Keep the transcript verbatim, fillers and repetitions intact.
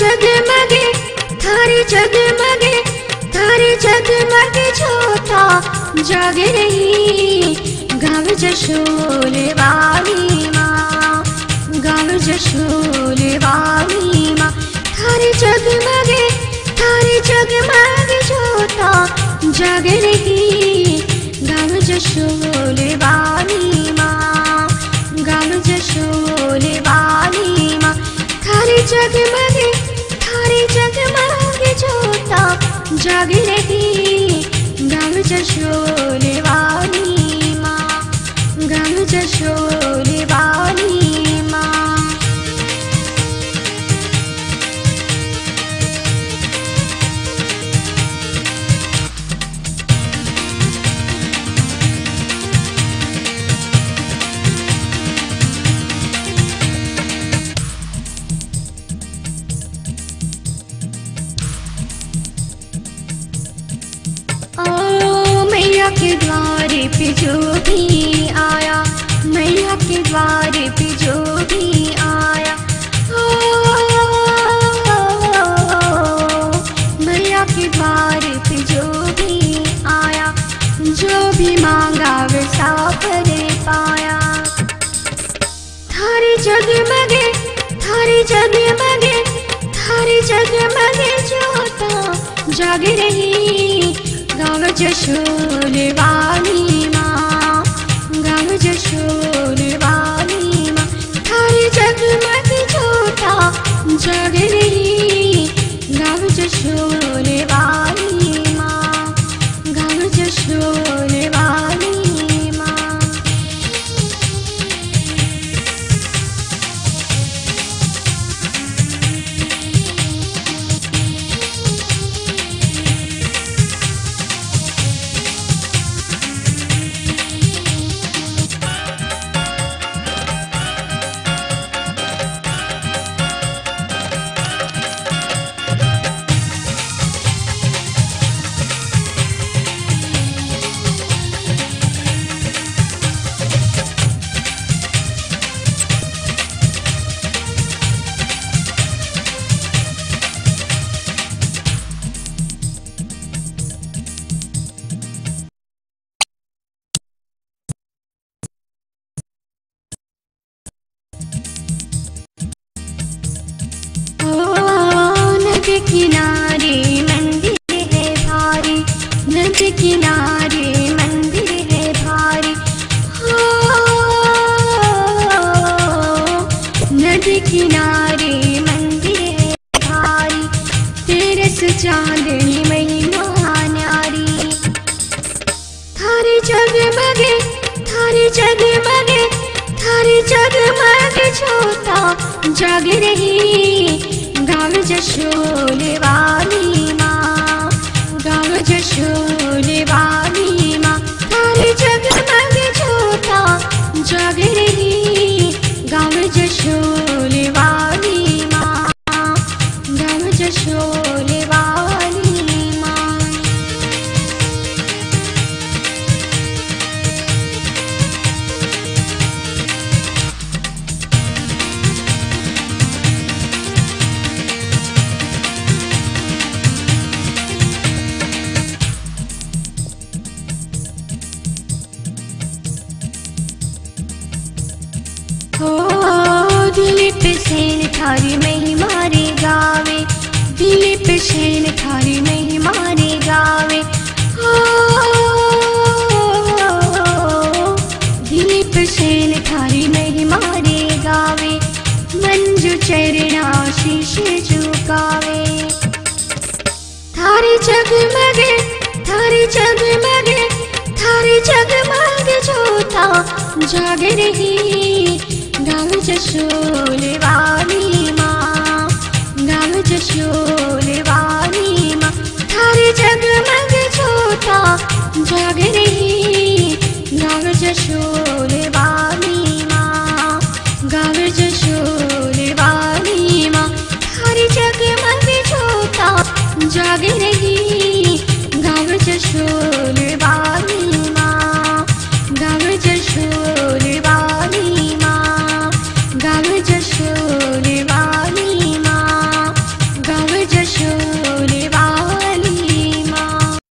जगमगे थारी जगमगे थारी जगमगे छोता जाग रही गाँव जशोल वाली माँ गाँव जशोल वाली माँ थारी जगमगे थारी जगमगे छोता जाग रही गाँव जशोल वाली माँ गाँव जशोल वाली माँ थारी जगमगे थारी जगमगे छोता जाग रही गाँव जशोल वाली माँ गाँव जशोल वाली माँ। मैया के द्वारे पे जो भी आया मैया के द्वारे पे जो भी आया मैया के द्वारे पे जो भी आया जो भी मांगा वे सापरे पाया थारी जगमगे थारी जगमगे थारी जगमगे छोता जाग रही गाँव जशोल वाली माँ गाँव जशोल वाली माँ थारी जगमग छोता जाग रही गाँव जशोल वाली माँ गाँव जशोल वाली माँ। किनारे मंदिर है भारी नदी किनारे मंदिर है भारी हो नदी किनारे मंदिर है भारी तेरे सुचांदनी मई महानारी थारी जगमगे थारी जगमगे थारी जगमगे छोता जाग रही गाँव जशोल वाली माँ गाँव जशोल वाली माँ थारी जगमग छोता जाग रही गाँव जशोल वाली माँ गाँव जशोल वाली माँ। दिलीप सेन थारी महिमा रे गावे दिलीप सेन थारी महिमा रे गावे दिलीप सेन थारी महिमा रे गावे मंजू चरणाशीष झुकावे थारी जगमगे थारी जगमगे थारी जगमगे छोता जाग रही गाँव जशोल वाली माँ गाँव जशोल वाली।